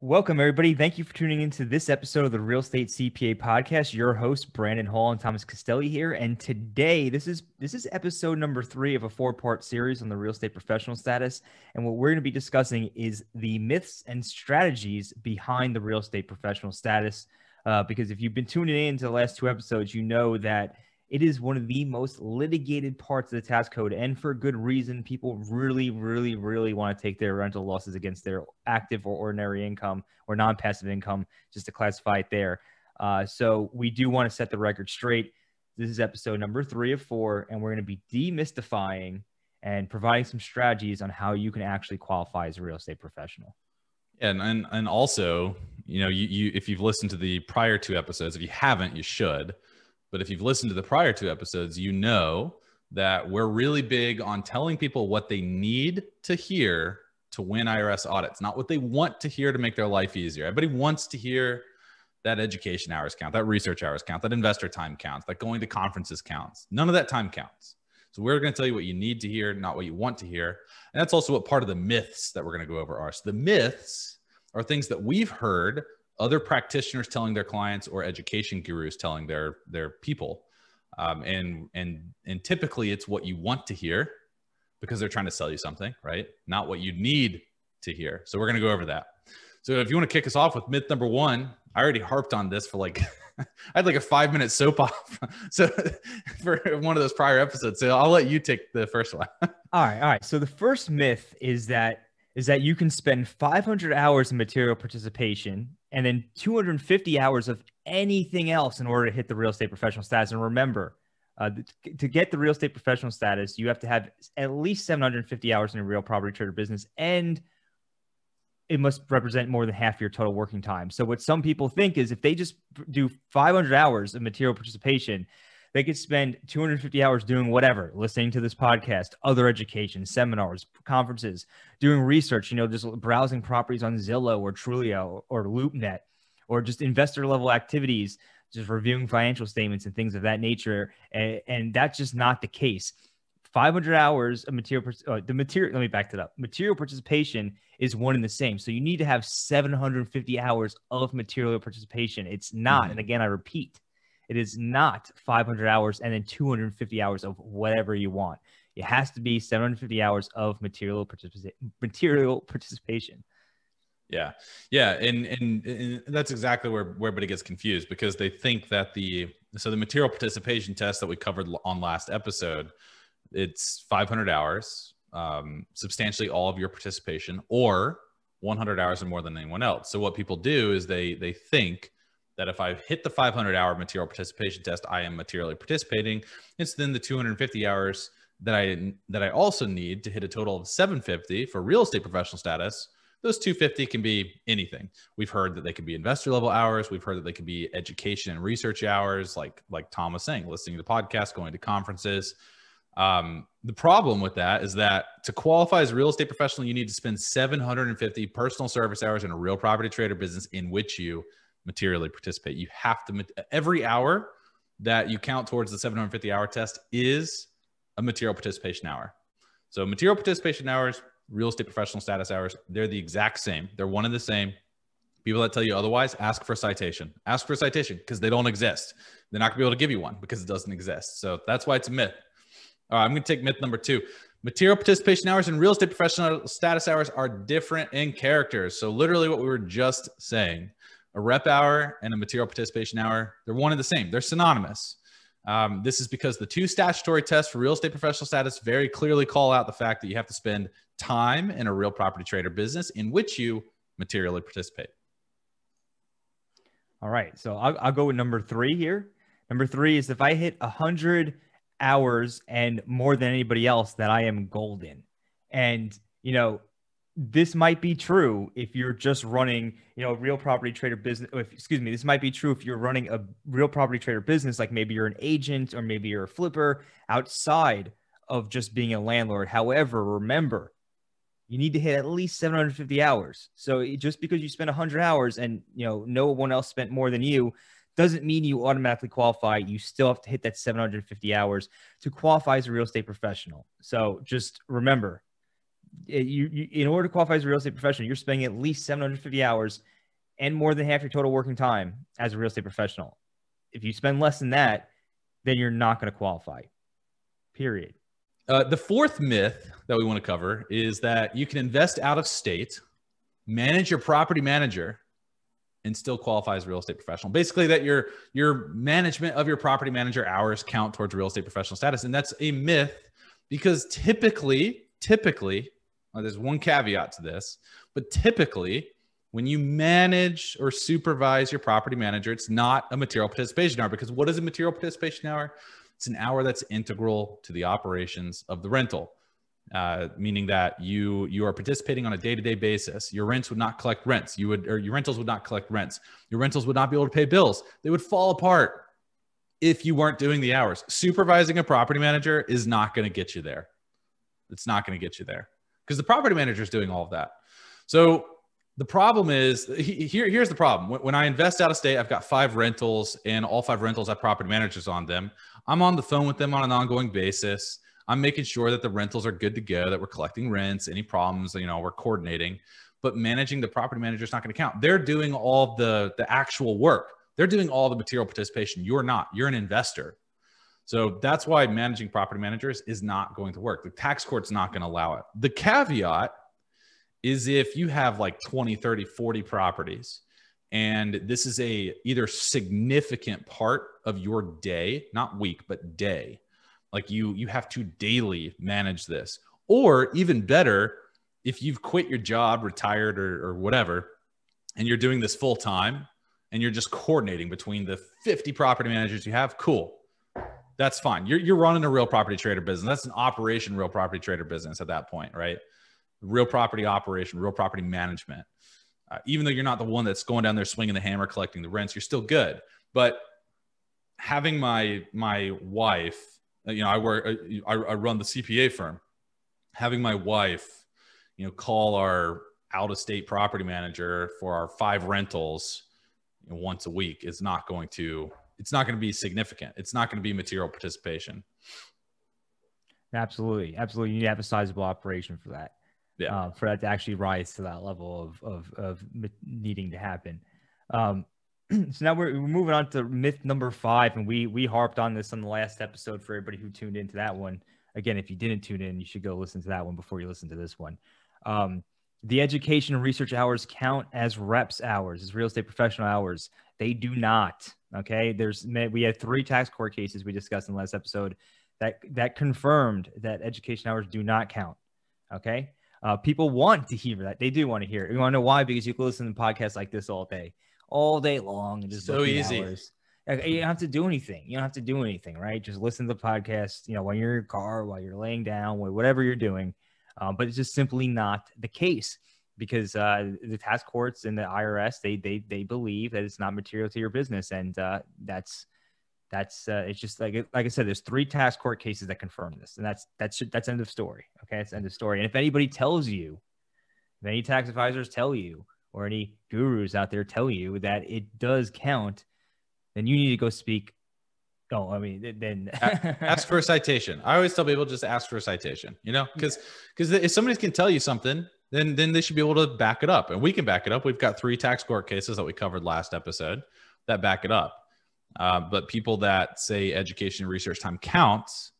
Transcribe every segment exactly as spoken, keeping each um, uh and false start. Welcome, everybody. Thank you for tuning into this episode of the Real Estate C P A Podcast. Your hosts, Brandon Hall and Thomas Costelli here. And today, this is this is episode number three of a four-part series on the real estate professional status. And what we're going to be discussing is the myths and strategies behind the real estate professional status. Uh, because if you've been tuning in to the last two episodes, you know that it is one of the most litigated parts of the tax code, and for good reason. People really, really, really want to take their rental losses against their active or ordinary income or non-passive income, just to classify it there. Uh, so we do want to set the record straight. This is episode number three of four, and we're going to be demystifying and providing some strategies on how you can actually qualify as a real estate professional. And, and, and also, you know, you, you, if you've listened to the prior two episodes, if you haven't, you should. But if you've listened to the prior two episodes, you know that we're really big on telling people what they need to hear to win I R S audits, not what they want to hear to make their life easier. Everybody wants to hear that education hours count, that research hours count, that investor time counts, that going to conferences counts. None of that time counts. So we're going to tell you what you need to hear, not what you want to hear. And that's also what part of the myths that we're going to go over are. So the myths are things that we've heard other practitioners telling their clients or education gurus telling their their people. Um, and, and, and typically it's what you want to hear because they're trying to sell you something, right? Not what you need to hear. So we're going to go over that. So if you want to kick us off with myth number one, I already harped on this for like, I had like a five minute soap off. So for one of those prior episodes, so I'll let you take the first one. All right. All right. So the first myth is that is that you can spend five hundred hours in material participation and then two hundred fifty hours of anything else in order to hit the real estate professional status. And remember, uh, th- to get the real estate professional status, you have to have at least seven hundred fifty hours in a real property trade or business, and it must represent more than half your total working time. So what some people think is if they just do five hundred hours of material participation, they could spend two hundred fifty hours doing whatever, listening to this podcast, other education, seminars, conferences, doing research, you know, just browsing properties on Zillow or Trulia or, or LoopNet, or just investor level activities, just reviewing financial statements and things of that nature. And, and that's just not the case. five hundred hours of material, uh, the material, let me back that up. Material participation is one and the same. So you need to have seven hundred fifty hours of material participation. It's not, mm-hmm. and again, I repeat, it is not five hundred hours and then two hundred fifty hours of whatever you want. It has to be seven hundred fifty hours of material particip- material participation. Yeah. Yeah. And, and, and that's exactly where, where everybody gets confused, because they think that the, so the material participation test that we covered on last episode, it's five hundred hours, um, substantially all of your participation, or one hundred hours or more than anyone else. So what people do is they, they think that if I hit the five hundred hour material participation test, I am materially participating. It's then the two hundred fifty hours that I that I also need to hit a total of seven hundred fifty for real estate professional status. Those two hundred fifty can be anything. We've heard that they could be investor level hours. We've heard that they could be education and research hours, like like Tom was saying, listening to the podcast, going to conferences. Um, the problem with that is that to qualify as a real estate professional, you need to spend seven hundred fifty personal service hours in a real property trade or business in which you materially participate. You have to, every hour that you count towards the seven hundred fifty hour test is a material participation hour. So material participation hours, real estate professional status hours, they're the exact same. They're one and the same. People that tell you otherwise, ask for a citation. Ask for a citation because they don't exist. They're not gonna be able to give you one because it doesn't exist. So that's why it's a myth. All right, I'm gonna take myth number two. Material participation hours and real estate professional status hours are different in character. So literally what we were just saying, a rep hour and a material participation hour, they're one and the same. They're synonymous. Um, this is because the two statutory tests for real estate professional status very clearly call out the fact that you have to spend time in a real property trade or business in which you materially participate. All right. So I'll, I'll go with number three here. Number three is if I hit one hundred hours and more than anybody else, that I am golden. And, you know, this might be true if you're just running, you know, a real property trader business. If, excuse me, this might be true if you're running a real property trader business, like maybe you're an agent or maybe you're a flipper outside of just being a landlord. However, remember, you need to hit at least seven hundred fifty hours. So just because you spent one hundred hours and, you know, no one else spent more than you doesn't mean you automatically qualify. You still have to hit that seven hundred fifty hours to qualify as a real estate professional. So just remember, you, you, in order to qualify as a real estate professional, you're spending at least seven hundred fifty hours and more than half your total working time as a real estate professional. If you spend less than that, then you're not going to qualify, period. Uh, the fourth myth that we want to cover is that you can invest out of state, manage your property manager, and still qualify as a real estate professional. Basically, that your, your management of your property manager hours count towards real estate professional status. And that's a myth because typically, typically, well, there's one caveat to this, but typically, when you manage or supervise your property manager, it's not a material participation hour, because what is a material participation hour? It's an hour that's integral to the operations of the rental, uh, meaning that you you are participating on a day-to-day basis. Your rents would not collect rents. You would, or your rentals would not collect rents. Your rentals would not be able to pay bills. They would fall apart if you weren't doing the hours. Supervising a property manager is not going to get you there. It's not going to get you there because the property manager is doing all of that. So the problem is, here, here's the problem. When I invest out of state, I've got five rentals, and all five rentals have property managers on them. I'm on the phone with them on an ongoing basis. I'm making sure that the rentals are good to go, that we're collecting rents, any problems, you know, we're coordinating, but managing the property manager is not going to count. They're doing all the, the actual work. They're doing all the material participation. You're not, you're an investor. So that's why managing property managers is not going to work. The tax court's not going to allow it. The caveat is if you have like twenty, thirty, forty properties, and this is a either significant part of your day, not week, but day, like you, you have to daily manage this, or even better, if you've quit your job, retired or, or whatever, and you're doing this full time and you're just coordinating between the fifty property managers you have, cool. That's fine. You're, you're running a real property trader business. That's an operation, real property trader business at that point, right? Real property operation, real property management. Uh, even though you're not the one that's going down there swinging the hammer, collecting the rents, you're still good. But having my my wife, you know, I work, I, I run the C P A firm. Having my wife, you know, call our out-of-state property manager for our five rentals you know, once a week is not going to. It's not going to be significant. It's not going to be material participation. Absolutely, absolutely. You need to have a sizable operation for that. Yeah. Uh, for that to actually rise to that level of, of, of needing to happen. Um, so now we're, we're moving on to myth number five. And we, we harped on this on the last episode for everybody who tuned into that one. Again, if you didn't tune in, you should go listen to that one before you listen to this one. Um, the education and research hours count as reps hours, as real estate professional hours. They do not. Okay. There's, we had three tax court cases we discussed in the last episode that, that confirmed that education hours do not count. Okay. Uh, people want to hear that. They do want to hear it. You want to know why? Because you can listen to podcasts like this all day, all day long. And just so easy. Hours. You don't have to do anything. You don't have to do anything, right? Just listen to the podcast, you know, while you're in your car, while you're laying down, whatever you're doing. Um, but it's just simply not the case because uh, the tax courts and the I R S, they, they, they believe that it's not material to your business. And uh, that's, that's, uh, it's just like, like I said, there's three tax court cases that confirm this, and that's, that's, that's end of story. Okay. It's end of story. And if anybody tells you, if any tax advisors tell you, or any gurus out there tell you that it does count, then you need to go speak. Oh, I mean, then ask for a citation. I always tell people just ask for a citation, you know, cause, cause if somebody can tell you something, then, then they should be able to back it up, and we can back it up. We've got three tax court cases that we covered last episode that back it up. Uh, but people that say education and research time counts,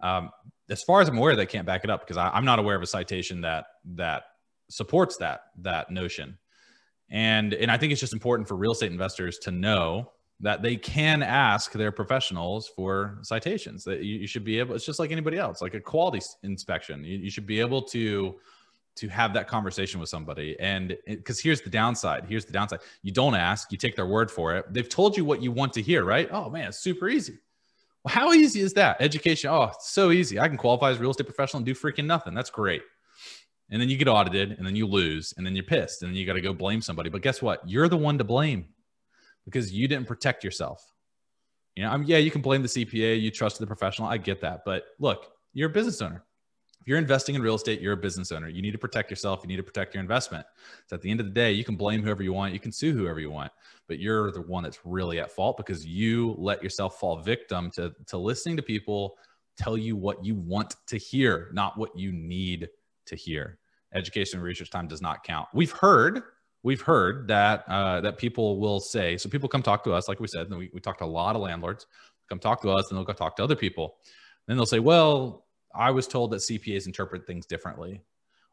um, as far as I'm aware, they can't back it up, because I, I'm not aware of a citation that that supports that that notion. And and I think it's just important for real estate investors to know that they can ask their professionals for citations. That you, you should be able. It's just like anybody else, like a quality inspection. You, you should be able to to have that conversation with somebody. And because here's the downside, here's the downside. You don't ask, you take their word for it. They've told you what you want to hear, right? Oh man, it's super easy. Well, how easy is that? Education. Oh, it's so easy. I can qualify as a real estate professional and do freaking nothing. That's great. And then you get audited, and then you lose, and then you're pissed, and then you got to go blame somebody. But guess what? You're the one to blame because you didn't protect yourself. You know, I mean, yeah, you can blame the C P A. You trust the professional. I get that. But look, you're a business owner. If you're investing in real estate, you're a business owner. You need to protect yourself. You need to protect your investment. So at the end of the day, you can blame whoever you want. You can sue whoever you want, but you're the one that's really at fault because you let yourself fall victim to, to listening to people tell you what you want to hear, not what you need to here. Education and research time does not count. We've heard, we've heard that, uh, that people will say, so people come talk to us, like we said, and we, we talked to a lot of landlords, come talk to us, and they'll go talk to other people. Then they'll say, well, I was told that C P As interpret things differently,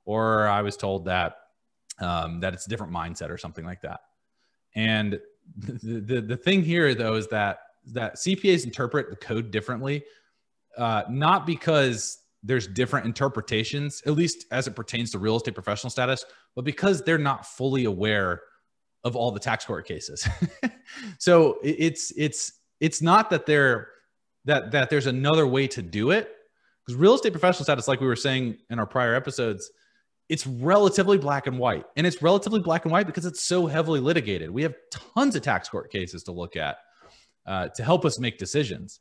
or I was told that, um, that it's a different mindset or something like that. And the, the, the thing here though, is that, that C P As interpret the code differently, uh, not because there's different interpretations, at least as it pertains to real estate professional status, but because they're not fully aware of all the tax court cases. So it's, it's, it's not that they're, that, that there's another way to do it, because real estate professional status, like we were saying in our prior episodes, it's relatively black and white, and it's relatively black and white because it's so heavily litigated. We have tons of tax court cases to look at, uh, to help us make decisions.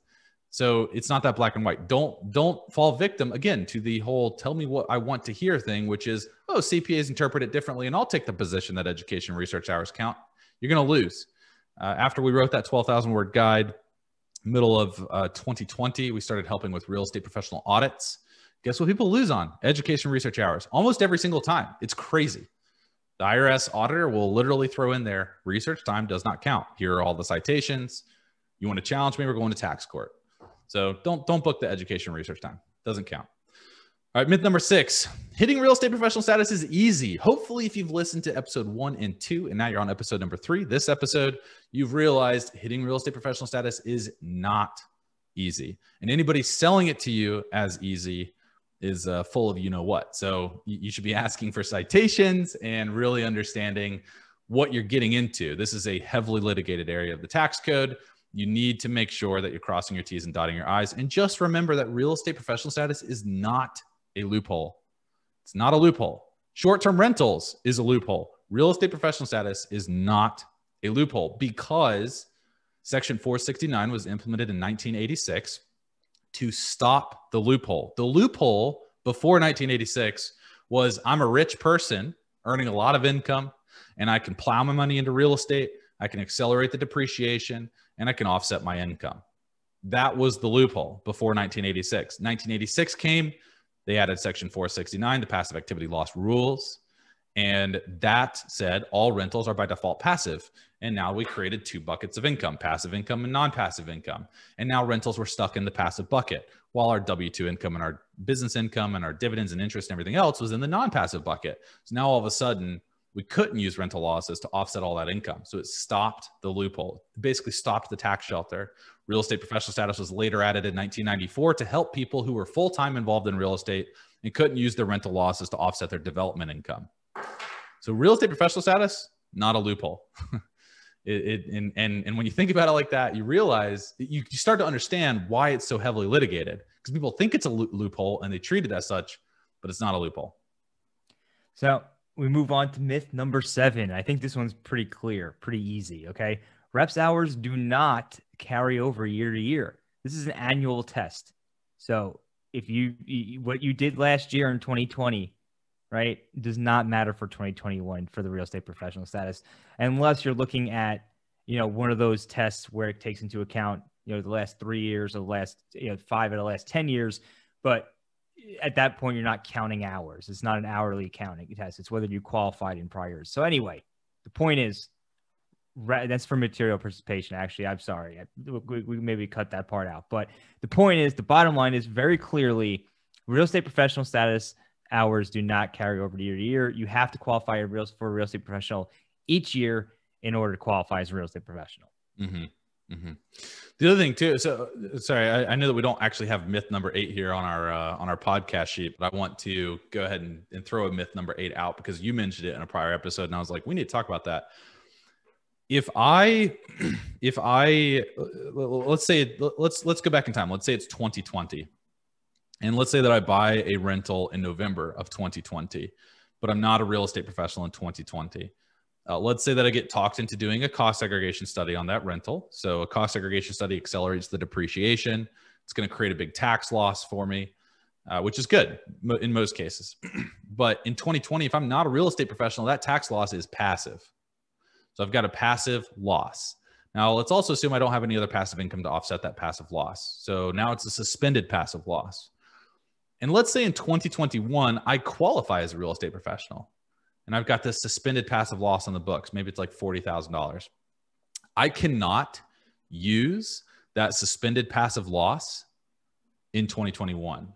So it's not that black and white. Don't, don't fall victim again to the whole, tell me what I want to hear thing, which is, oh, C P As interpret it differently, and I'll take the position that education research hours count. You're going to lose. Uh, after we wrote that twelve thousand word guide, middle of uh, twenty twenty, we started helping with real estate professional audits. Guess what people lose on? Education research hours, almost every single time. It's crazy. The I R S auditor will literally throw in there, research time does not count. Here are all the citations. You want to challenge me? We're going to tax court. So don't, don't book the education research time. Doesn't count. All right, myth number six, hitting real estate professional status is easy. Hopefully, if you've listened to episode one and two, and now you're on episode number three, this episode, you've realized hitting real estate professional status is not easy. And anybody selling it to you as easy is uh, full of you know what. So you should be asking for citations and really understanding what you're getting into. This is a heavily litigated area of the tax code. You need to make sure that you're crossing your T's and dotting your I's. And just remember that real estate professional status is not a loophole. It's not a loophole. Short-term rentals is a loophole. Real estate professional status is not a loophole because Section four sixty-nine was implemented in nineteen eighty-six to stop the loophole. The loophole before nineteen eighty-six was, I'm a rich person earning a lot of income, and I can plow my money into real estate. I can accelerate the depreciation, and I can offset my income. That was the loophole before nineteen eighty-six. nineteen eighty-six came. They added Section four sixty-nine, the passive activity loss rules. And that said, all rentals are by default passive. And now we created two buckets of income, passive income and non-passive income. And now rentals were stuck in the passive bucket, while our W two income and our business income and our dividends and interest and everything else was in the non-passive bucket. So now all of a sudden, we couldn't use rental losses to offset all that income. So it stopped the loophole, it basically stopped the tax shelter. Real estate professional status was later added in nineteen ninety-four to help people who were full-time involved in real estate and couldn't use their rental losses to offset their development income. So real estate professional status, not a loophole. it, it, and, and, and when you think about it like that, you realize, you, you start to understand why it's so heavily litigated, because people think it's a lo- loophole and they treat it as such, but it's not a loophole. So we move on to myth number seven. I think this one's pretty clear, pretty easy, okay? Reps hours do not carry over year to year. This is an annual test. So if you, what you did last year in twenty twenty, right, does not matter for twenty twenty-one for the real estate professional status, unless you're looking at, you know, one of those tests where it takes into account, you know, the last three years or the last, you know, five or the last ten years, but at that point, you're not counting hours. It's not an hourly counting test. It's whether you qualified in prior years. So anyway, the point is, that's for material participation. Actually, I'm sorry. We, we maybe cut that part out. But the point is, the bottom line is very clearly, real estate professional status hours do not carry over to year to year. You have to qualify for a real estate professional each year in order to qualify as a real estate professional. Mm-hmm. Mm-hmm. The other thing too, so sorry, I, I know that we don't actually have myth number eight here on our, uh, on our podcast sheet, but I want to go ahead and, and throw a myth number eight out because you mentioned it in a prior episode. And I was like, we need to talk about that. If I, if I, let's say, let's, let's go back in time. Let's say it's twenty twenty. And let's say that I buy a rental in November of twenty twenty, but I'm not a real estate professional in twenty twenty. Uh, let's say that I get talked into doing a cost segregation study on that rental. So a cost segregation study accelerates the depreciation. It's going to create a big tax loss for me, uh, which is good in most cases. But in twenty twenty, if I'm not a real estate professional, that tax loss is passive. So I've got a passive loss. Now let's also assume I don't have any other passive income to offset that passive loss. So now it's a suspended passive loss. And let's say in twenty twenty-one, I qualify as a real estate professional and I've got this suspended passive loss on the books. Maybe it's like forty thousand dollars. I cannot use that suspended passive loss in twenty twenty-one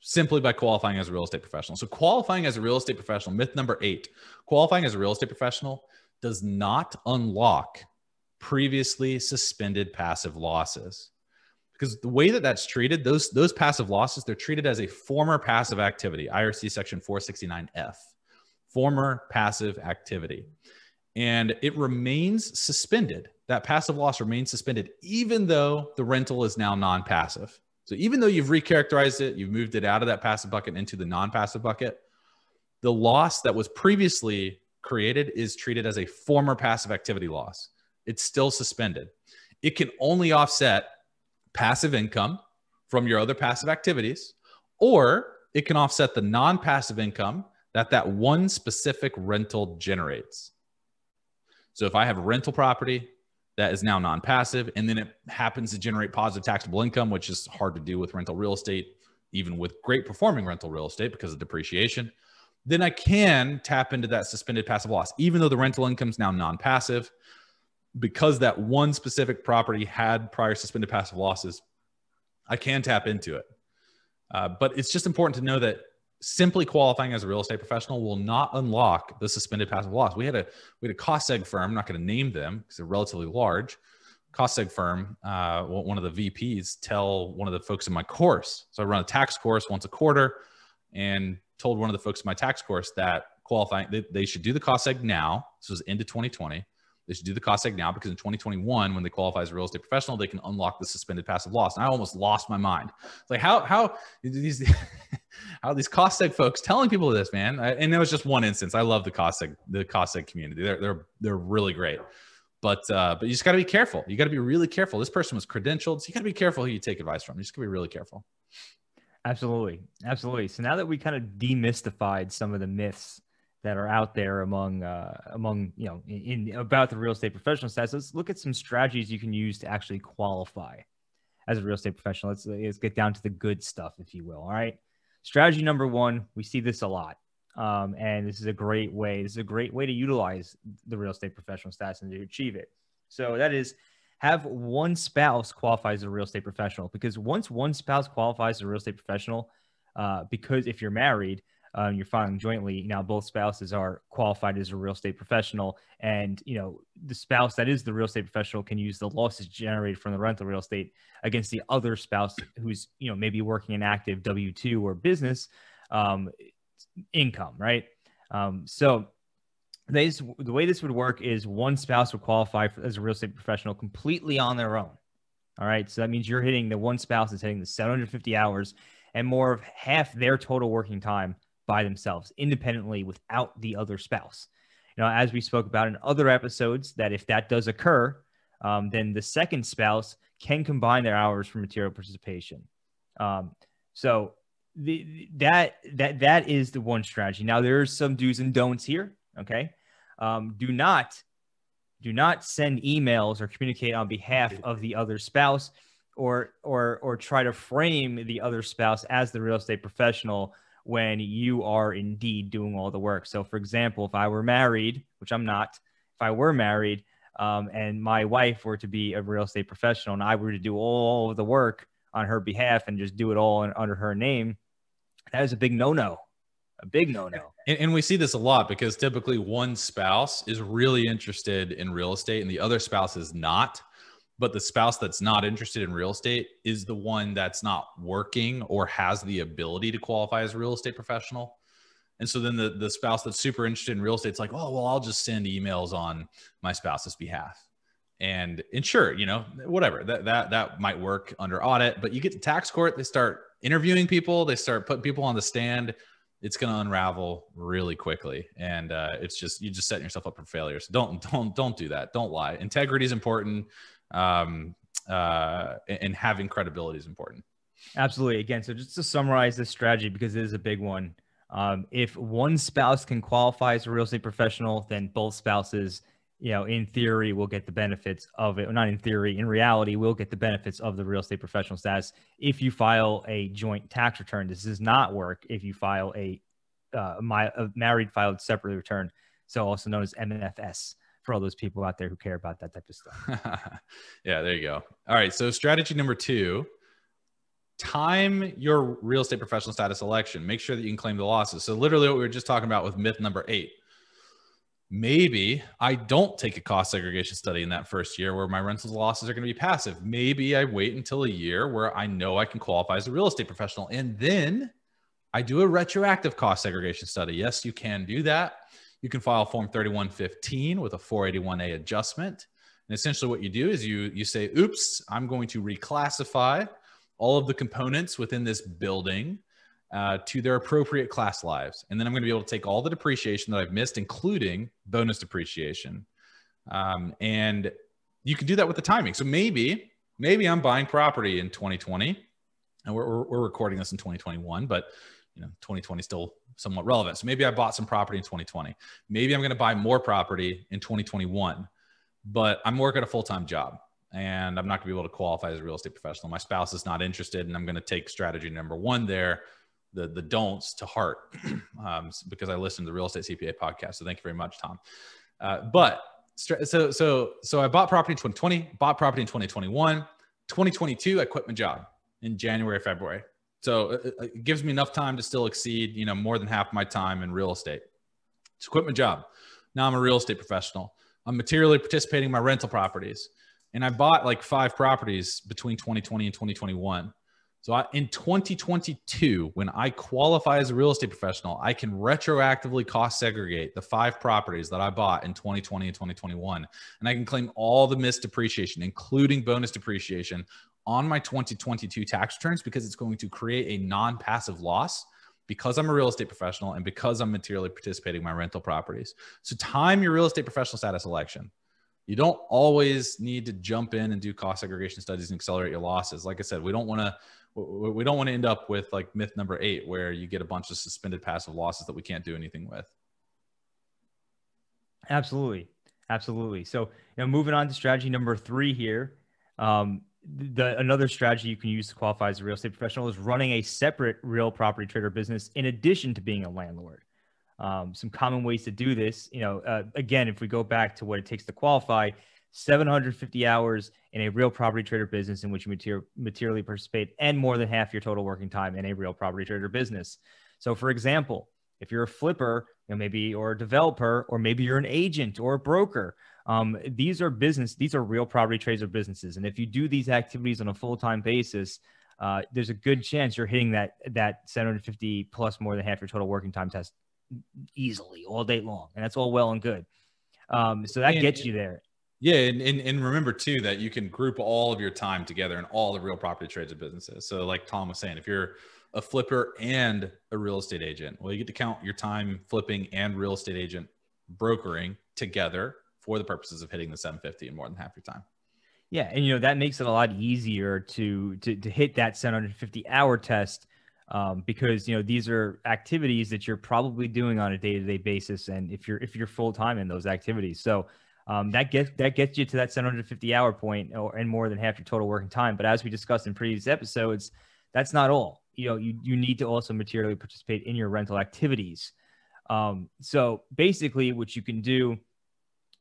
simply by qualifying as a real estate professional. So qualifying as a real estate professional, myth number eight, qualifying as a real estate professional does not unlock previously suspended passive losses. Because the way that that's treated, those, those passive losses, they're treated as a former passive activity, I R C section four sixty-nine F, former passive activity. And it remains suspended. That passive loss remains suspended, even though the rental is now non-passive. So even though you've recharacterized it, you've moved it out of that passive bucket into the non-passive bucket, the loss that was previously created is treated as a former passive activity loss. It's still suspended. It can only offset passive income from your other passive activities, or it can offset the non-passive income that that one specific rental generates. So if I have a rental property that is now non-passive, and then it happens to generate positive taxable income, which is hard to do with rental real estate, even with great performing rental real estate because of depreciation, then I can tap into that suspended passive loss, even though the rental income is now non-passive. Because that one specific property had prior suspended passive losses, I can tap into it. Uh, but it's just important to know that simply qualifying as a real estate professional will not unlock the suspended passive loss. We had a, we had a cost seg firm, I'm not going to name them because they're relatively large, cost seg firm, uh, one of the V Ps tell one of the folks in my course. So I run a tax course once a quarter and told one of the folks in my tax course that qualifying, they, they should do the cost seg now. This was into twenty twenty. They should do the cost seg now because in twenty twenty-one, when they qualify as a real estate professional, they can unlock the suspended passive loss. And I almost lost my mind. It's like, how, how, these, how are these cost seg folks telling people this, man? I, and that was just one instance. I love the cost seg, the cost seg community. They're, they're, they're really great. But, uh, but you just got to be careful. You got to be really careful. This person was credentialed. So you got to be careful who you take advice from. You just got to be really careful. Absolutely. Absolutely. So now that we kind of demystified some of the myths that are out there among, uh, among you know, in, in about the real estate professional side. So let's look at some strategies you can use to actually qualify as a real estate professional. Let's, let's get down to the good stuff, if you will. All right. Strategy number one, we see this a lot. Um, and this is a great way. This is a great way to utilize the real estate professional status and to achieve it. So that is have one spouse qualify as a real estate professional, because once one spouse qualifies as a real estate professional, uh, because if you're married, Um, you're filing jointly. Now both spouses are qualified as a real estate professional, and you know the spouse that is the real estate professional can use the losses generated from the rental real estate against the other spouse who's you know maybe working an active W two or business um, income, right? Um, so they, the way this would work is one spouse would qualify for, as a real estate professional completely on their own. All right, so that means you're hitting the one spouse is hitting the seven hundred fifty hours and more of half their total working time by themselves independently without the other spouse. You know, as we spoke about in other episodes, that if that does occur, um, then the second spouse can combine their hours for material participation. Um, so the, that, that, that is the one strategy. Now there's some do's and don'ts here. Okay. Um, do not, do not send emails or communicate on behalf of the other spouse or, or, or try to frame the other spouse as the real estate professional when you are indeed doing all the work. So for example, if I were married, which I'm not, if I were married um, and my wife were to be a real estate professional and I were to do all of the work on her behalf and just do it all in, under her name, that is a big no-no, a big no-no. And, and we see this a lot because typically one spouse is really interested in real estate and the other spouse is not. But the spouse that's not interested in real estate is the one that's not working or has the ability to qualify as a real estate professional. And so then the, the spouse that's super interested in real estate is like, oh, well, I'll just send emails on my spouse's behalf. And, and sure, you know, whatever, that, that, that might work under audit, but you get to tax court, they start interviewing people, they start putting people on the stand. It's going to unravel really quickly. And uh, it's just, you're just setting yourself up for failure. So don't, don't, don't do that. Don't lie. Integrity is important. Um, uh, and having credibility is important. Absolutely. Again, so just to summarize this strategy, because it is a big one. Um, if one spouse can qualify as a real estate professional, then both spouses you know, in theory, we'll get the benefits of it. Not in theory, in reality, we'll get the benefits of the real estate professional status if you file a joint tax return. This does not work if you file a, uh, my, a married filed separately return, so also known as M F S, for all those people out there who care about that type of stuff. Yeah, there you go. All right, so strategy number two, time your real estate professional status election. Make sure that you can claim the losses. So literally what we were just talking about with myth number eight. Maybe I don't take a cost segregation study in that first year where my rental losses are going to be passive. Maybe I wait until a year where I know I can qualify as a real estate professional. And then I do a retroactive cost segregation study. Yes, you can do that. You can file Form thirty-one fifteen with a four eighty-one A adjustment. And essentially what you do is you, you say, oops, I'm going to reclassify all of the components within this building Uh, to their appropriate class lives. And then I'm going to be able to take all the depreciation that I've missed, including bonus depreciation. Um, and you can do that with the timing. So maybe, maybe I'm buying property in twenty twenty and we're, we're recording this in twenty twenty-one, but you know, twenty twenty is still somewhat relevant. So maybe I bought some property in twenty twenty. Maybe I'm going to buy more property in twenty twenty-one, but I'm working a full-time job and I'm not going to be able to qualify as a real estate professional. My spouse is not interested, and I'm going to take strategy number one there, the the don'ts, to heart, um, because I listened to the Real Estate C P A podcast. So thank you very much, Tom. Uh, but so, so, so I bought property in twenty twenty, bought property in twenty twenty-one, twenty twenty-two, I quit my job in January, February. So it, it gives me enough time to still exceed, you know, more than half my time in real estate. So quit my job. Now I'm a real estate professional. I'm materially participating in my rental properties. And I bought like five properties between twenty twenty and twenty twenty-one. So I, in twenty twenty-two, when I qualify as a real estate professional, I can retroactively cost segregate the five properties that I bought in twenty twenty and twenty twenty-one. And I can claim all the missed depreciation, including bonus depreciation, on my twenty twenty-two tax returns, because it's going to create a non-passive loss because I'm a real estate professional and because I'm materially participating in my rental properties. So time your real estate professional status election. You don't always need to jump in and do cost segregation studies and accelerate your losses. Like I said, we don't want to we don't want to end up with like myth number eight, where you get a bunch of suspended passive losses that we can't do anything with. Absolutely, absolutely. So, you know, moving on to strategy number three here, um, the another strategy you can use to qualify as a real estate professional is running a separate real property trader business in addition to being a landlord. Um, some common ways to do this, you know, uh, again, if we go back to what it takes to qualify, seven hundred fifty hours in a real property trader business in which you material, materially participate, and more than half your total working time in a real property trader business. So for example, if you're a flipper, you know, maybe, or a developer, or maybe you're an agent or a broker, um, these are business, these are real property trader businesses. And if you do these activities on a full-time basis, uh, there's a good chance you're hitting that, that seven hundred fifty plus more than half your total working time test easily all day long. And that's all well and good. Um, so that and, gets you there. Yeah. And, and, and remember too, that you can group all of your time together in all the real property trades and businesses. So like Tom was saying, if you're a flipper and a real estate agent, well, you get to count your time flipping and real estate agent brokering together for the purposes of hitting the seven fifty and more than half your time. Yeah. And you know, that makes it a lot easier to, to, to hit that seven hundred fifty hour test. Um, because, you know, these are activities that you're probably doing on a day-to-day basis. And if you're, if you're full-time in those activities, so um, that gets, that gets you to that seven hundred fifty hour point, or, and more than half your total working time. But as we discussed in previous episodes, that's not all. You know, you, you need to also materially participate in your rental activities. Um, so basically what you can do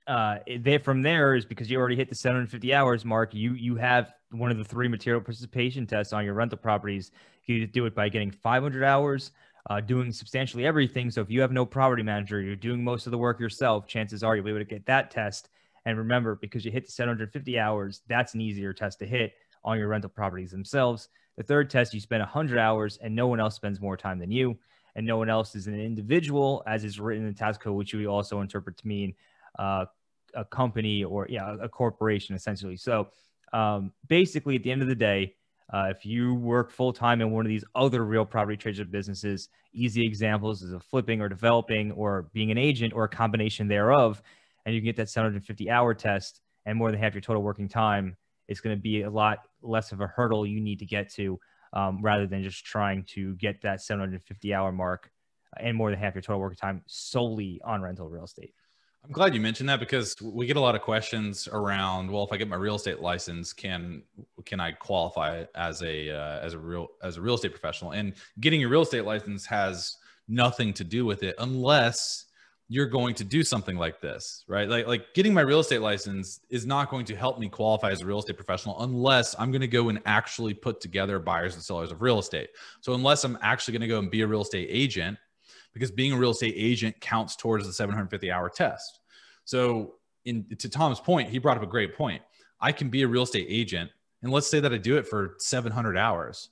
uh, there from there is, because you already hit the seven hundred fifty hours mark, you, you have one of the three material participation tests on your rental properties. You do it by getting five hundred hours, uh, doing substantially everything. So if you have no property manager, you're doing most of the work yourself, chances are you'll be able to get that test. And remember, because you hit the seven hundred fifty hours, that's an easier test to hit on your rental properties themselves. The third test, you spend one hundred hours and no one else spends more time than you. And no one else is an individual, as is written in the tax code, which we also interpret to mean uh, a company or yeah, a corporation, essentially. So um, basically, at the end of the day, Uh, if you work full-time in one of these other real property trades or businesses, easy examples is of flipping or developing or being an agent or a combination thereof, and you can get that seven hundred fifty hour test and more than half your total working time, it's going to be a lot less of a hurdle you need to get to, um, rather than just trying to get that seven hundred fifty hour mark and more than half your total working time solely on rental real estate. I'm glad you mentioned that, because we get a lot of questions around, well, if I get my real estate license, can can I qualify as a uh, as a real as a real estate professional? And getting your real estate license has nothing to do with it, unless you're going to do something like this, right? Like like getting my real estate license is not going to help me qualify as a real estate professional unless I'm going to go and actually put together buyers and sellers of real estate. So unless I'm actually going to go and be a real estate agent, because being a real estate agent counts towards the seven hundred fifty hour test. So in, to Tom's point, he brought up a great point. I can be a real estate agent, and let's say that I do it for seven hundred hours,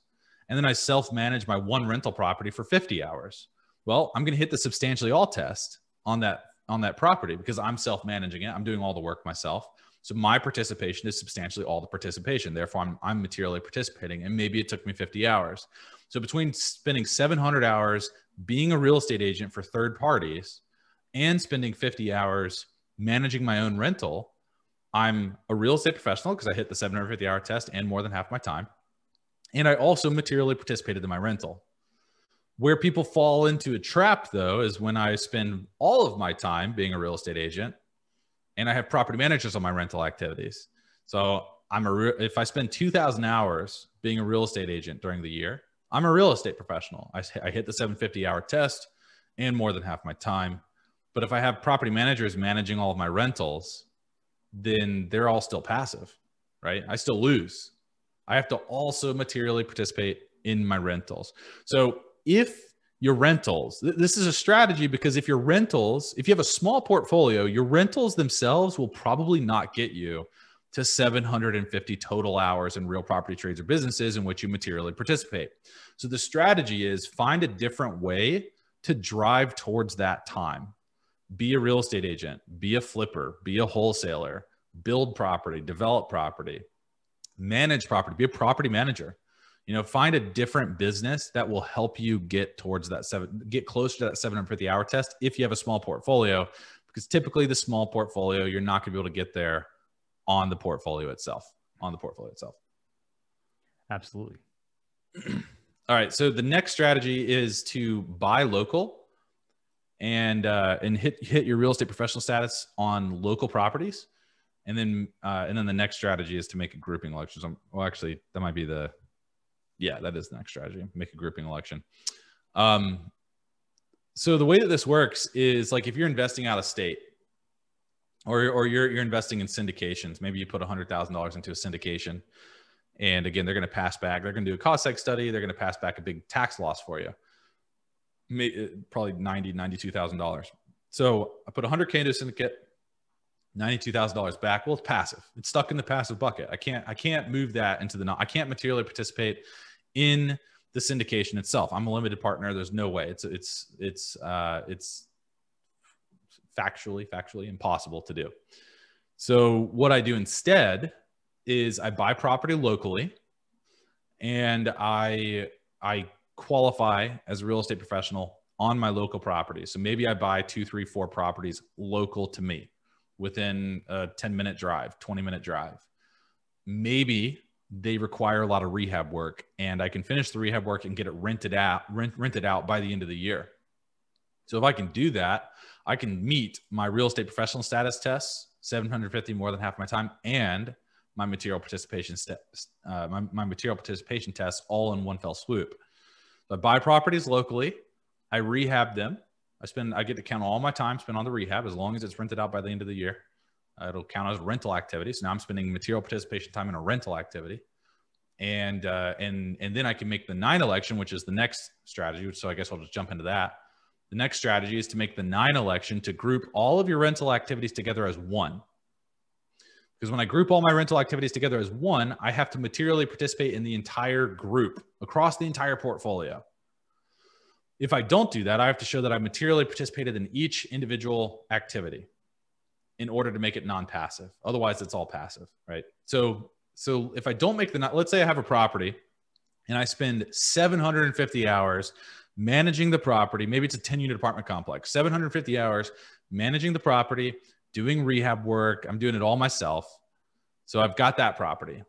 and then I self-manage my one rental property for fifty hours. Well, I'm going to hit the substantially all test on that, on that property, because I'm self-managing it. I'm doing all the work myself. So my participation is substantially all the participation. Therefore, I'm, I'm materially participating, and maybe it took me fifty hours. So between spending seven hundred hours being a real estate agent for third parties and spending fifty hours managing my own rental, I'm a real estate professional because I hit the seven hundred fifty hour test and more than half my time. And I also materially participated in my rental. Where people fall into a trap, though, is when I spend all of my time being a real estate agent and I have property managers on my rental activities. So I'm a re- if I spend two thousand hours being a real estate agent during the year, I'm a real estate professional. I, I hit the seven hundred fifty hour test and more than half my time. But if I have property managers managing all of my rentals, then they're all still passive, right? I still lose. I have to also materially participate in my rentals. So if your rentals, th- this is a strategy, because if your rentals, if you have a small portfolio, your rentals themselves will probably not get you to seven hundred fifty total hours in real property trades or businesses in which you materially participate. So the strategy is find a different way to drive towards that time. Be a real estate agent, be a flipper, be a wholesaler, build property, develop property, manage property, be a property manager. You know, find a different business that will help you get towards that seven, get closer to that seven hundred fifty hour test if you have a small portfolio, because typically the small portfolio, you're not gonna be able to get there on the portfolio itself, on the portfolio itself. Absolutely. All right, so the next strategy is to buy local and uh, and hit hit your real estate professional status on local properties. And then uh, and then the next strategy is to make a grouping election. So well, actually, that might be the, yeah, that is the next strategy, make a grouping election. Um, so the way that this works is, like, if you're investing out of state, Or, or you're, you're investing in syndications. Maybe you put one hundred thousand dollars into a syndication. And again, they're going to pass back. They're going to do a cost seg study. They're going to pass back a big tax loss for you. Maybe, probably ninety thousand dollars, ninety-two thousand dollars. So I put one hundred K into a syndicate, ninety-two thousand dollars back. Well, it's passive. It's stuck in the passive bucket. I can't, I can't move that into the, non- I can't materially participate in the syndication itself. I'm a limited partner. There's no way. It's, it's, it's, uh, it's, Factually, factually impossible to do. So what I do instead is I buy property locally, and I I qualify as a real estate professional on my local property. So maybe I buy two, three, four properties local to me within a ten minute drive, twenty minute drive. Maybe they require a lot of rehab work, and I can finish the rehab work and get it rented out, rent, rented out by the end of the year. So if I can do that, I can meet my real estate professional status tests, seven hundred fifty more than half my time, and my material participation steps, uh, my, my material participation tests, all in one fell swoop. So I buy properties locally, I rehab them. I spend, I get to count all my time spent on the rehab as long as it's rented out by the end of the year. Uh, it'll count as rental activity. So now I'm spending material participation time in a rental activity. And uh, and and then I can make the nine election, which is the next strategy. So I guess I'll just jump into that. The next strategy is to make the nine election to group all of your rental activities together as one. Because when I group all my rental activities together as one, I have to materially participate in the entire group across the entire portfolio. If I don't do that, I have to show that I materially participated in each individual activity in order to make it non-passive. Otherwise, it's all passive, right? So, so if I don't make the, let's say I have a property and I spend seven hundred fifty hours managing the property, maybe it's a ten unit apartment complex, seven hundred fifty hours, managing the property, doing rehab work. I'm doing it all myself. So I've got that property.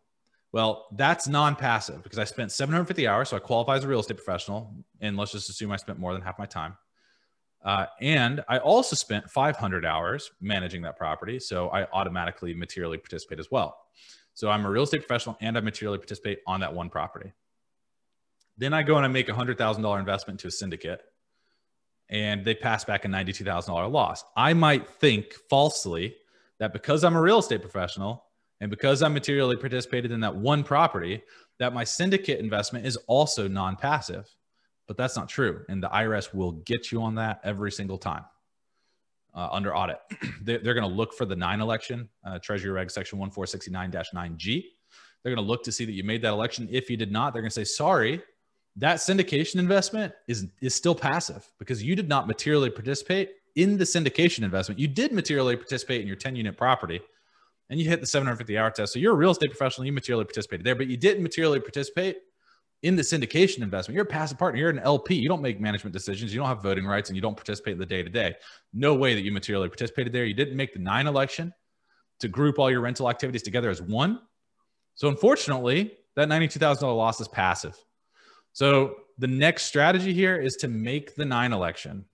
Well, that's non-passive because I spent seven hundred fifty hours. So I qualify as a real estate professional. And let's just assume I spent more than half my time. Uh, and I also spent five hundred hours managing that property. So I automatically materially participate as well. So I'm a real estate professional and I materially participate on that one property. Then I go and I make a one hundred thousand dollar investment to a syndicate and they pass back a ninety-two thousand dollar loss. I might think falsely that because I'm a real estate professional and because I materially participated in that one property, that my syndicate investment is also non-passive, but that's not true. And the I R S will get you on that every single time uh, under audit. They're going to look for the nine election, uh, Treasury Reg section one four six nine dash nine G. They're going to look to see that you made that election. If you did not, they're going to say, sorry, that syndication investment is, is still passive because you did not materially participate in the syndication investment. You did materially participate in your ten unit property and you hit the seven hundred fifty hour test. So you're a real estate professional. You materially participated there, but you didn't materially participate in the syndication investment. You're a passive partner. You're an L P. You don't make management decisions. You don't have voting rights and you don't participate in the day-to-day. No way that you materially participated there. You didn't make the nine election to group all your rental activities together as one. So unfortunately, that ninety-two thousand dollar loss is passive. So the next strategy here is to make the nine election.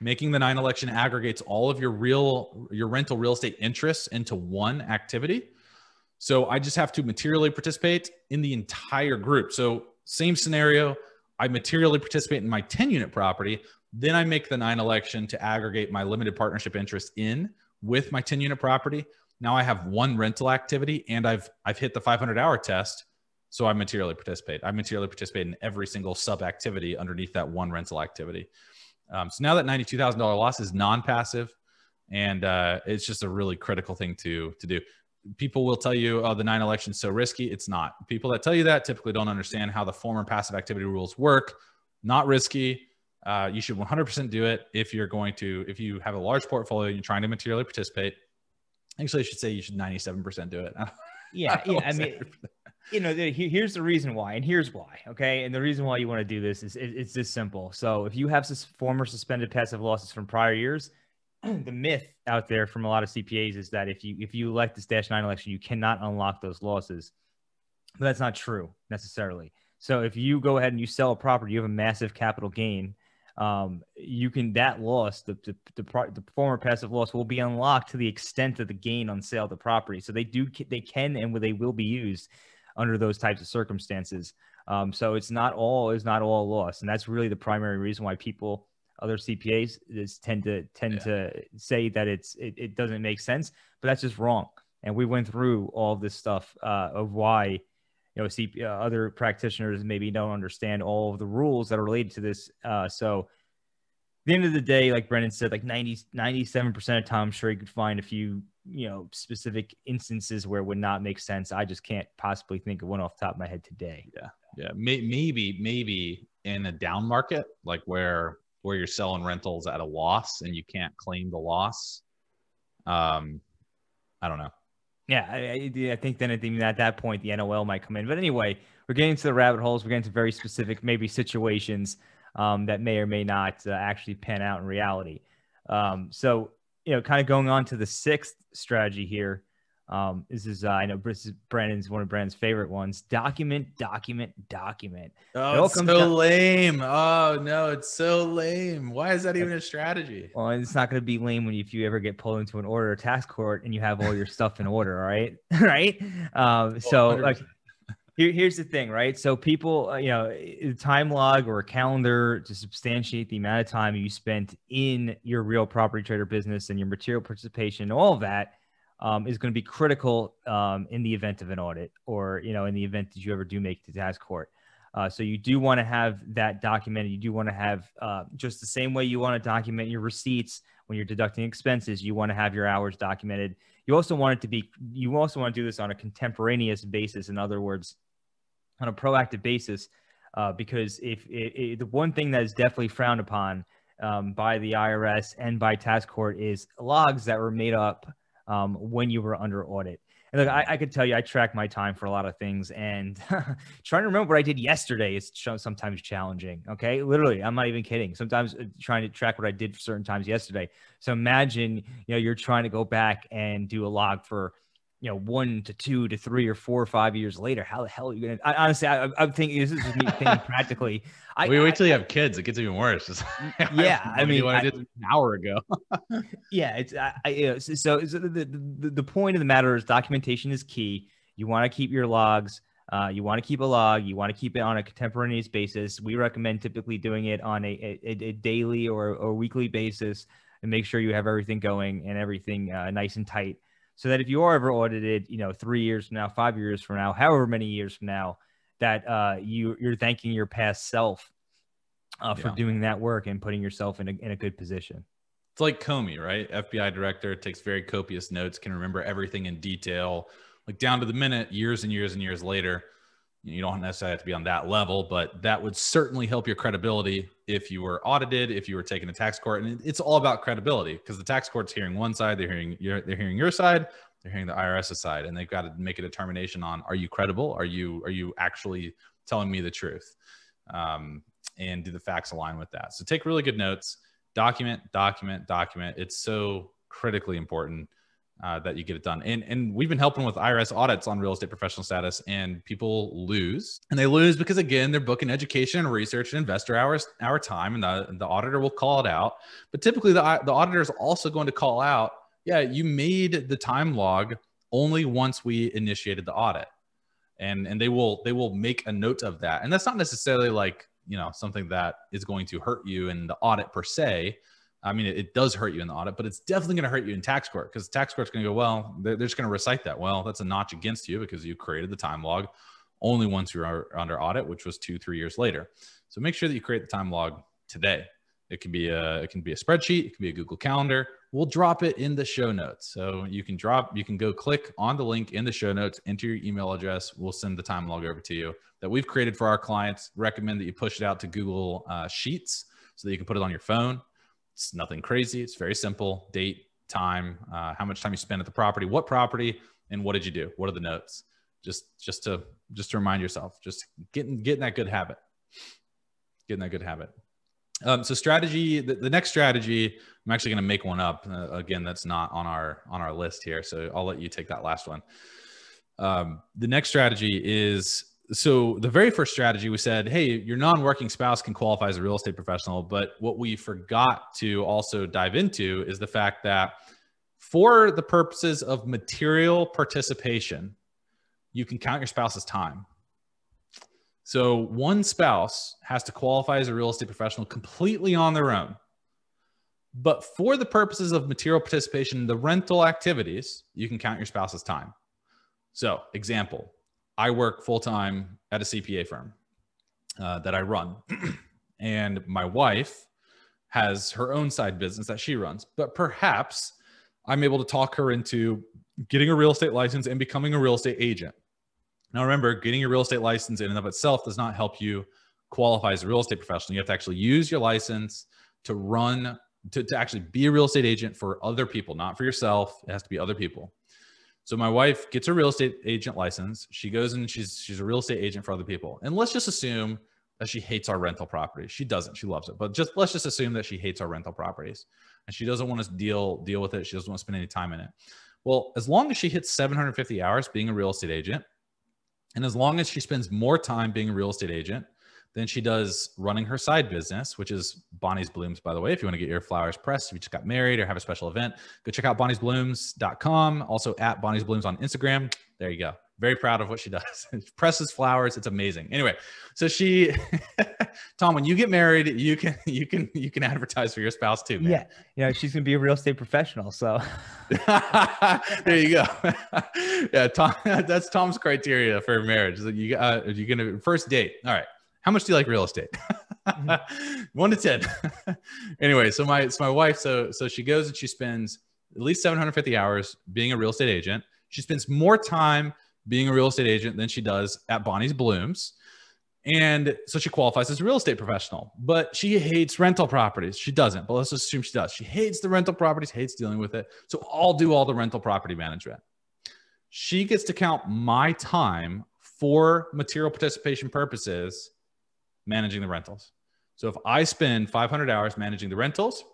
Making the nine election aggregates all of your real, your rental real estate interests into one activity. So I just have to materially participate in the entire group. So same scenario, I materially participate in my ten unit property. Then I make the nine election to aggregate my limited partnership interest in with my ten unit property. Now I have one rental activity and I've, I've hit the five hundred hour test. So I materially participate. I materially participate in every single sub activity underneath that one rental activity. Um, so now that ninety-two thousand dollar loss is non-passive and uh, it's just a really critical thing to, to do. People will tell you, oh, the nine election is so risky. It's not. People that tell you that typically don't understand how the former passive activity rules work. Not risky. Uh, you should one hundred percent do it if you're going to, if you have a large portfolio and you're trying to materially participate. Actually, I should say you should ninety-seven percent do it. Yeah. I, yeah, I mean, you know, the, here's the reason why, and here's why. Okay. And the reason why you want to do this is it, it's this simple. So if you have sus- former suspended passive losses from prior years, the myth out there from a lot of C P As is that if you if you elect this dash nine election, you cannot unlock those losses. But that's not true necessarily. So if you go ahead and you sell a property, you have a massive capital gain. Um, you can that loss, the the, the the former passive loss, will be unlocked to the extent of the gain on sale of the property. So they do they can and they will be used under those types of circumstances. Um, so it's not all is not all loss, and that's really the primary reason why people. Other C P As is tend to tend yeah. to say that it's it, it doesn't make sense, but that's just wrong. And we went through all this stuff uh, of why you know C P, uh, other practitioners maybe don't understand all of the rules that are related to this. Uh, so at the end of the day, like Brandon said, like ninety, ninety-seven percent of time, I'm sure you could find a few you know specific instances where it would not make sense. I just can't possibly think of one off the top of my head today. Yeah, yeah, maybe maybe in a down market, like where. where you're selling rentals at a loss and you can't claim the loss. Um, I don't know. Yeah, I, I think then at that point, the N O L might come in. But anyway, we're getting to the rabbit holes. We're getting to very specific maybe situations um, that may or may not uh, actually pan out in reality. Um, so, you know, kind of going on to the sixth strategy here. Um, this is, uh, I know this is Brandon's one of Brandon's favorite ones. Document, document, document. Oh, it's so lame. Oh no, it's so lame. Why is that even a strategy? Well, it's not going to be lame when you, if you ever get pulled into an order or tax court and you have all your stuff in order. All right. Right. Um, so like here, here's the thing, right? So people, uh, you know, a time log or a calendar to substantiate the amount of time you spent in your real property trader business and your material participation, all of that. Um, is going to be critical um, in the event of an audit or, you know, in the event that you ever do make it to tax court. Uh, so you do want to have that documented. You do want to have uh, just the same way you want to document your receipts when you're deducting expenses. You want to have your hours documented. You also want it to be, you also want to do this on a contemporaneous basis. In other words, on a proactive basis, uh, because if it, it, the one thing that is definitely frowned upon um, by the I R S and by tax court is logs that were made up Um, when you were under audit. And look, I, I could tell you, I track my time for a lot of things, and trying to remember what I did yesterday is ch- sometimes challenging. Okay. Literally. I'm not even kidding. Sometimes uh, trying to track what I did for certain times yesterday. So imagine, you know, you're trying to go back and do a log for, you know, one to two to three or four or five years later, how the hell are you going to, honestly, I, I'm thinking, this is just me thinking practically. I, we I, wait till you have kids. It gets even worse. It's like, yeah. I, I mean, I, I did an hour ago. yeah. It's I, I, so, so the, the, the point of the matter is documentation is key. You want to keep your logs. Uh, you want to keep a log. You want to keep it on a contemporaneous basis. We recommend typically doing it on a, a, a daily or a weekly basis, and make sure you have everything going and everything uh, nice and tight, so that if you are ever audited, you know, three years from now, five years from now, however many years from now, that uh, you, you're thanking your past self uh, for yeah. doing that work and putting yourself in a, in a good position. It's like Comey, right? F B I director, takes very copious notes, can remember everything in detail, like down to the minute, years and years and years later. You don't necessarily have to be on that level, but that would certainly help your credibility if you were audited, if you were taking a tax court. And it's all about credibility, because the tax court's hearing one side, they're hearing your, they're hearing your side, they're hearing the IRS's side, and they've got to make a determination on: are you credible? Are you are you actually telling me the truth? Um, and do the facts align with that? So take really good notes, document, document, document. It's so critically important Uh, that you get it done. And, and we've been helping with I R S audits on real estate professional status, and people lose. And they lose because, again, they're booking education and research and investor hours, hour time, and the, the auditor will call it out. But typically the, the auditor is also going to call out, yeah, you made the time log only once we initiated the audit. And, and they will, they will make a note of that. And that's not necessarily like, you know, something that is going to hurt you in the audit per se. I mean, it does hurt you in the audit, but it's definitely going to hurt you in tax court, because tax court's going to go, well, they're, they're just going to recite that. Well, that's a notch against you because you created the time log only once you were under audit, which was two, three years later. So make sure that you create the time log today. It can be a, it can be a spreadsheet. It can be a Google Calendar. We'll drop it in the show notes. So you can drop, you can go click on the link in the show notes, enter your email address. We'll send the time log over to you that we've created for our clients. Recommend that you push it out to Google uh, Sheets so that you can put it on your phone. It's nothing crazy. It's very simple: date, time, uh, how much time you spent at the property, what property, and what did you do? What are the notes? Just, just to, just to remind yourself, just getting, getting that good habit, getting that good habit. Um, so strategy, the, the next strategy, I'm actually going to make one up uh, again. That's not on our, on our list here. So I'll let you take that last one. Um, the next strategy is, so the very first strategy, we said, hey, your non-working spouse can qualify as a real estate professional. But what we forgot to also dive into is the fact that for the purposes of material participation, you can count your spouse's time. So one spouse has to qualify as a real estate professional completely on their own. But for the purposes of material participation, the rental activities, you can count your spouse's time. So example: I work full-time at a C P A firm uh, that I run, and my wife has her own side business that she runs, but perhaps I'm able to talk her into getting a real estate license and becoming a real estate agent. Now, remember, getting a real estate license in and of itself does not help you qualify as a real estate professional. You have to actually use your license to run, to, to actually be a real estate agent for other people, not for yourself. It has to be other people. So my wife gets her real estate agent license. She goes and she's, she's a real estate agent for other people. And let's just assume that she hates our rental properties. She doesn't, she loves it, but just, let's just assume that she hates our rental properties and she doesn't want to deal, deal with it. She doesn't want to spend any time in it. Well, as long as she hits seven hundred fifty hours being a real estate agent, and as long as she spends more time being a real estate agent than she does running her side business, which is Bonnie's Blooms, by the way. If you want to get your flowers pressed, if you just got married or have a special event, go check out bonnies blooms dot com. Also at Bonnie's Blooms on Instagram. There you go. Very proud of what she does. She presses flowers. It's amazing. Anyway, so she, Tom, when you get married, you can, you can, you can advertise for your spouse too, man. Yeah. You know, she's going to be a real estate professional. So there you go. Yeah. Tom, that's Tom's criteria for marriage. You, uh, you're going to first date. All right. How much do you like real estate? One to ten. Anyway, so my it's my wife. So so she goes and she spends at least seven hundred fifty hours being a real estate agent. She spends more time being a real estate agent than she does at Bonnie's Blooms, and so she qualifies as a real estate professional. But she hates rental properties. She doesn't, but let's assume she does. She hates the rental properties, hates dealing with it. So I'll do all the rental property management. She gets to count my time for material participation purposes, managing the rentals. So if I spend five hundred hours managing the rentals,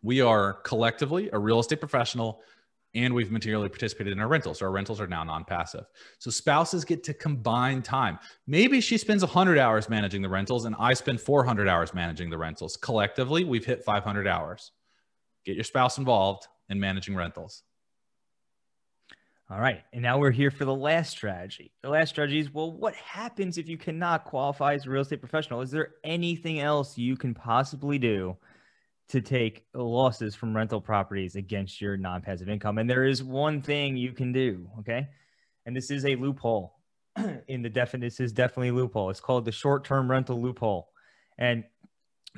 we are collectively a real estate professional and we've materially participated in our rentals. So our rentals are now non-passive. So spouses get to combine time. Maybe she spends one hundred hours managing the rentals and I spend four hundred hours managing the rentals. Collectively, we've hit five hundred hours. Get your spouse involved in managing rentals. All right. And now we're here for the last strategy. The last strategy is, well, what happens if you cannot qualify as a real estate professional? Is there anything else you can possibly do to take losses from rental properties against your non-passive income? And there is one thing you can do. Okay. And this is a loophole in the definition. This is definitely a loophole. It's called the short-term rental loophole. And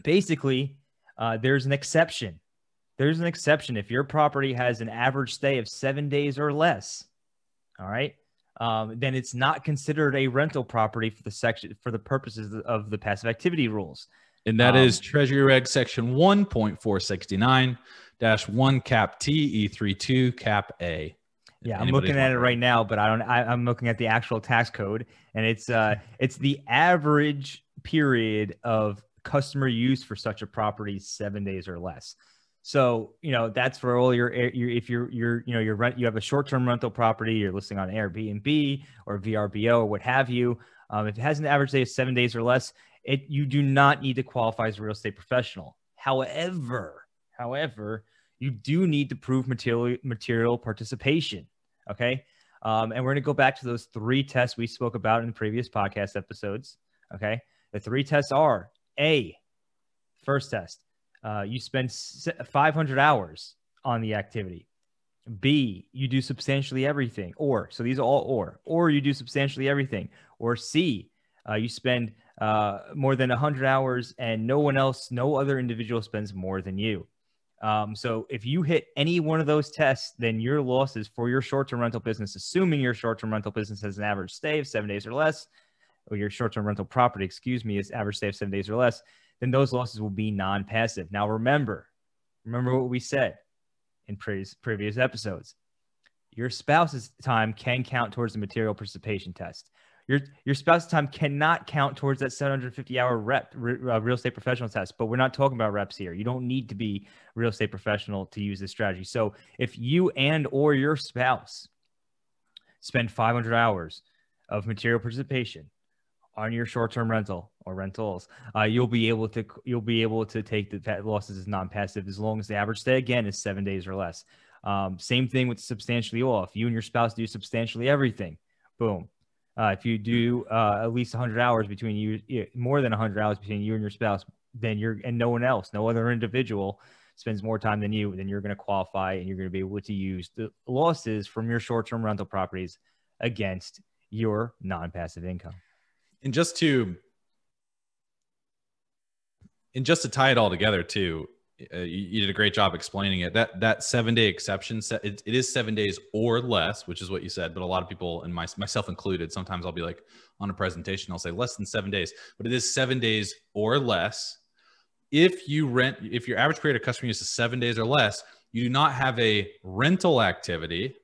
basically uh, there's an exception. There's an exception if your property has an average stay of seven days or less, all right, um, then it's not considered a rental property for the section for the purposes of the passive activity rules. And that um, is Treasury Reg Section one point four six nine dash one Cap T E thirty-two Cap A. Yeah, I'm looking at it right now, but I don't. I, I'm looking at the actual tax code, and it's uh, it's the average period of customer use for such a property, seven days or less. So, you know, that's for all your, your if you're, you're, you know, your rent, you have a short-term rental property, you're listing on Airbnb or V R B O or what have you. Um, if it has an average day of seven days or less, it, you do not need to qualify as a real estate professional. However, however, you do need to prove material, material participation. Okay. Um, and we're going to go back to those three tests we spoke about in the previous podcast episodes. Okay. The three tests are A, first test. Uh, you spend five hundred hours on the activity. B, you do substantially everything. Or, so these are all or. Or you do substantially everything. Or C, uh, you spend uh, more than one hundred hours and no one else, no other individual spends more than you. Um, so if you hit any one of those tests, then your losses for your short-term rental business, assuming your short-term rental business has an average stay of seven days or less, or your short-term rental property, excuse me, is average stay of seven days or less, then those losses will be non-passive. Now, remember, remember what we said in previous, previous episodes. Your spouse's time can count towards the material participation test. Your, your spouse's time cannot count towards that seven hundred fifty hour rep, re, uh, real estate professional test, but we're not talking about reps here. You don't need to be a real estate professional to use this strategy. So if you and or your spouse spend five hundred hours of material participation on your short-term rental or rentals, uh, you'll be able to you'll be able to take the losses as non-passive as long as the average stay again is seven days or less. Um, same thing with substantially all. If you and your spouse do substantially everything, boom. Uh, if you do uh, at least one hundred hours between you, more than one hundred hours between you and your spouse, then you're and no one else, no other individual spends more time than you, then you're going to qualify and you're going to be able to use the losses from your short-term rental properties against your non-passive income. And just to, and just to tie it all together too, uh, you, you did a great job explaining it. That that seven day exception, it, it is seven days or less, which is what you said. But a lot of people, and my, myself included, sometimes I'll be like on a presentation, I'll say less than seven days, but it is seven days or less. If you rent, if your average period of customer use is seven days or less, you do not have a rental activity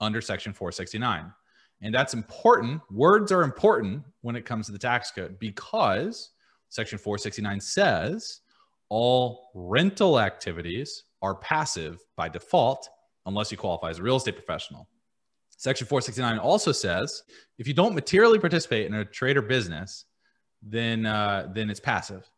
under Section four sixty-nine. And that's important. Words are important when it comes to the tax code because Section four sixty-nine says all rental activities are passive by default unless you qualify as a real estate professional. Section four sixty-nine also says if you don't materially participate in a trade or business, then, uh, then it's passive.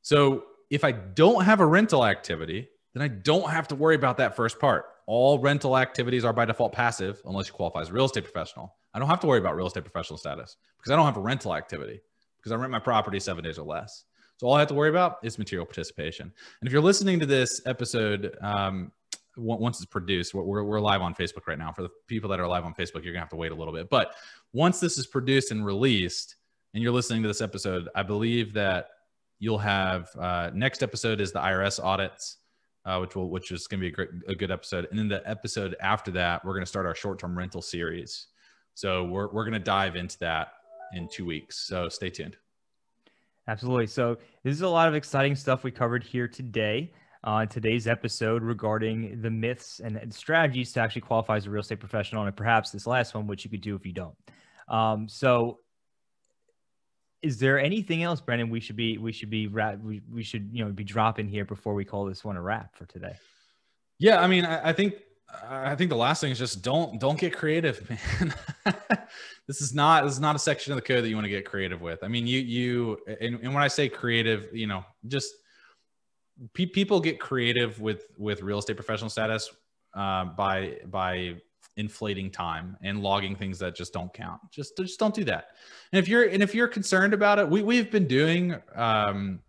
So if I don't have a rental activity, then I don't have to worry about that first part. All rental activities are by default passive unless you qualify as a real estate professional. I don't have to worry about real estate professional status because I don't have a rental activity because I rent my property seven days or less. So all I have to worry about is material participation. And if you're listening to this episode, um, once it's produced, we're, we're live on Facebook right now. For the people that are live on Facebook, you're gonna have to wait a little bit. But once this is produced and released and you're listening to this episode, I believe that you'll have, uh, next episode is the I R S audits. Uh, which will, which is going to be a great, a good episode. And then the episode after that, we're going to start our short-term rental series. So we're, we're going to dive into that in two weeks. So stay tuned. Absolutely. So this is a lot of exciting stuff we covered here today on uh, today's episode regarding the myths and strategies to actually qualify as a real estate professional. And perhaps this last one, which you could do if you don't. Um, so is there anything else, Brandon, we should be, we should be, we, we should, you know, be dropping here before we call this one a wrap for today? Yeah. I mean, I, I think I think the last thing is just don't, don't get creative, man. This is not, this is not a section of the code that you want to get creative with. I mean, you, you, and, and when I say creative, you know, just pe people get creative with, with real estate professional status uh, by, by inflating time and logging things that just don't count. Just, just don't do that. And if you're, and if you're concerned about it, we, we've been doing um,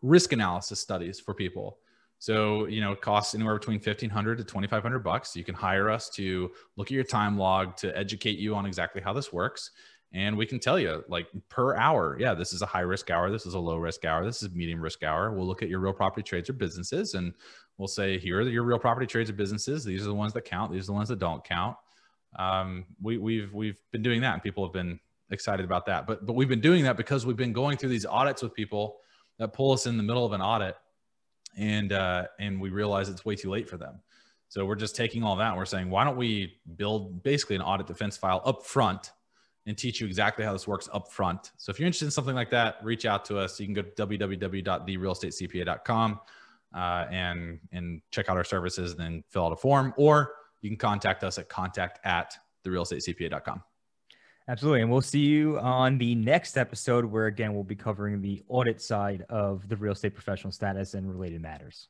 risk analysis studies for people. So, you know, it costs anywhere between fifteen hundred to twenty-five hundred bucks. You can hire us to look at your time log, to educate you on exactly how this works. And we can tell you, like, per hour, yeah, this is a high risk hour. This is a low risk hour. This is medium risk hour. We'll look at your real property trades or businesses, and we'll say, here are your real property trades or businesses. These are the ones that count. These are the ones that don't count. Um, we, we've, we've been doing that, and people have been excited about that. But, but we've been doing that because we've been going through these audits with people that pull us in the middle of an audit. And, uh, and we realize it's way too late for them. So we're just taking all that, and we're saying, why don't we build basically an audit defense file up front and teach you exactly how this works up front. So if you're interested in something like that, reach out to us. You can go to w w w dot the real estate c p a dot com uh, and, and check out our services, and then fill out a form, or you can contact us at contact at the real estate c p a dot com. Absolutely. And we'll see you on the next episode, where again, we'll be covering the audit side of the real estate professional status and related matters.